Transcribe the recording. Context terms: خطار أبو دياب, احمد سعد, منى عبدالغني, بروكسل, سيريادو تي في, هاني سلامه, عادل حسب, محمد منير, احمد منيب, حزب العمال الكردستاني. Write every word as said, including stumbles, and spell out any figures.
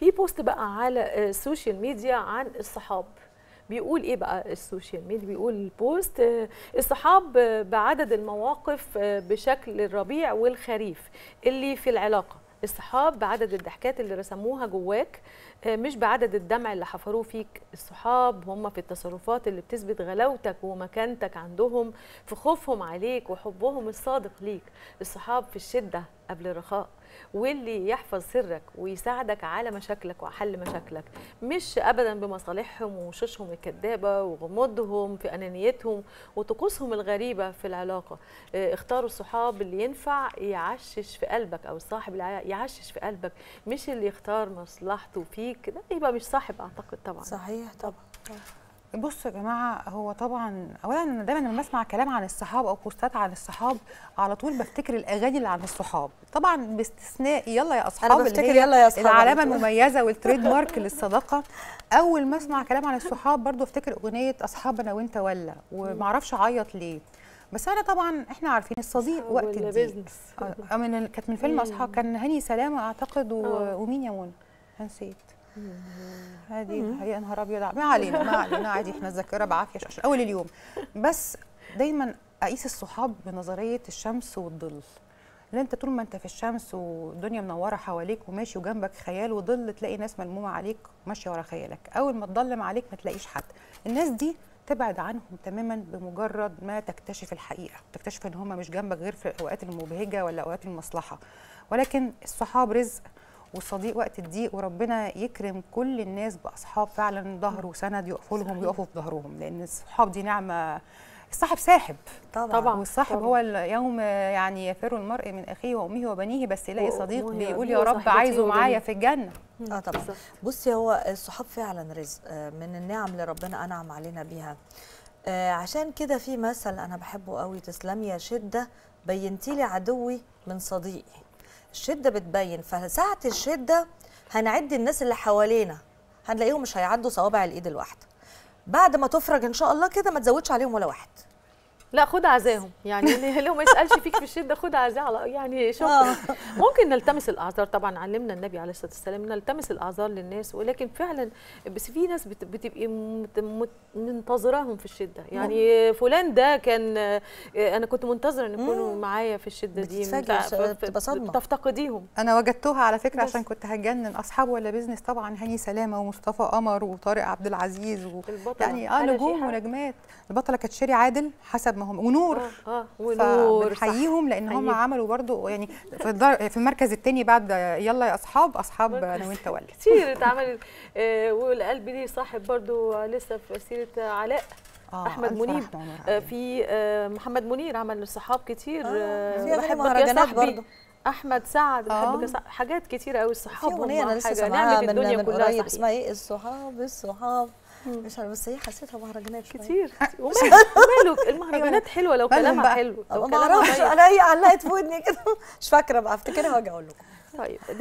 في بوست بقى على السوشيال ميديا عن الصحاب. بيقول ايه بقى السوشيال ميديا؟ بيقول البوست: الصحاب بعدد المواقف بشكل الربيع والخريف اللي في العلاقه، الصحاب بعدد الضحكات اللي رسموها جواك مش بعدد الدمع اللي حفروه فيك، الصحاب هم في التصرفات اللي بتثبت غلاوتك ومكانتك عندهم، في خوفهم عليك وحبهم الصادق ليك، الصحاب في الشده قبل الرخاء، واللي يحفظ سرك ويساعدك على مشاكلك وحل مشاكلك، مش ابدا بمصالحهم ووشوشهم الكذابه وغموضهم في انانيتهم وطقوسهم الغريبه في العلاقه. اختاروا الصحاب اللي ينفع يعشش في قلبك، او الصاحب اللي يعشش في قلبك، مش اللي يختار مصلحته فيك، ده يبقى مش صاحب. اعتقد طبعا صحيح طبعا. بصوا يا جماعه، هو طبعا اولا انا دايما لما بسمع كلام عن الصحاب او بوستات عن الصحاب على طول بفتكر الاغاني اللي عن الصحاب، طبعا باستثناء يلا يا اصحاب اللي هي يلا يا العلامه المميزه والتريد مارك للصداقه. اول ما اسمع كلام عن الصحاب برضو افتكر اغنيه اصحاب انا وانت، ولا ومعرفش اعيط ليه، بس انا طبعا احنا عارفين الصديق وقت الدين من كانت من فيلم اصحاب، كان هاني سلامه اعتقد ومين يا منى نسيت هذه الحقيقه. نهار ابيض، ما علينا ما علينا عادي، احنا الذاكره بعافيه عشان اول اليوم. بس دايما اقيس الصحاب بنظريه الشمس والظل، لان انت طول ما انت في الشمس والدنيا منوره حواليك وماشي وجنبك خيال وظل، تلاقي ناس ملمومه عليك وماشيه ورا خيالك. اول ما تضلم عليك ما تلاقيش حد، الناس دي تبعد عنهم تماما بمجرد ما تكتشف الحقيقه، تكتشف ان هم مش جنبك غير في الاوقات المبهجه ولا اوقات المصلحه. ولكن الصحاب رزق والصديق وقت الضيق، وربنا يكرم كل الناس باصحاب فعلا ظهر وسند يقفوا لهم ويقفوا في ظهرهم، لان الصحاب دي نعمه. الصاحب ساحب طبعا، والصاحب طبعًا. هو اليوم يعني يفر المرء من اخيه وامه وبنيه، بس يلاقي صديق بيقول يا رب عايزه معايا في الجنه. اه طبعا. بصي، هو الصحاب فعلا رزق من النعم اللي ربنا انعم علينا بيها. عشان كده في مثل انا بحبه قوي: تسلمي يا شده بينتيلي عدوي من صديقي. الشده بتبين، فساعه الشده هنعد الناس اللي حوالينا، هنلاقيهم مش هيعدوا صوابع الايد الواحده. بعد ما تفرج ان شاء الله كده ما تزودش عليهم ولا واحد، لا خد عزاهم يعني اللي ما يسالش فيك في الشده خد عزاه يعني. شكرا. ممكن نلتمس الاعذار طبعا، علمنا النبي عليه الصلاه والسلام نلتمس الاعذار للناس، ولكن فعلا بس في ناس بتبقي منتظراهم في الشده يعني. فلان ده كان انا كنت منتظره ان يكونوا معايا في الشده دي، بتبقى صدمه بتفتقديهم. انا وجدتها على فكره عشان كنت هتجنن. اصحاب ولا بيزنس طبعا، هاني سلامه ومصطفى قمر وطارق عبد العزيز و... يعني اه نجوم ونجمات. البطله كانت شيري عادل حسب ما هم، ونور اه ونور حييهم، لان هم عملوا برضو يعني في الدار في المركز الثاني بعد يلا يا اصحاب اصحاب انا وانت ولا كتير اتعمل. والقلب ليه صاحب برضو، لسه في سيره علاء آه احمد منيب. آه في آه محمد منير عمل الصحاب كتير، آه بحبك يا صاحبي، احمد سعد بحبك يا صاحبي، حاجات كتيره قوي. الصحاب اغنيه انا لسه سامعاها من الدنيا كلها اسمها ايه؟ الصحاب الصحاب مش عارفه، بس هي حسيتها مهرجانات كتير. وماله المهرجانات حلوه لو كلامها حلو، ما اعرفش انا هي علقت في ودني كده مش فاكره بقى، افتكرها واجي اقول لكم. طيب.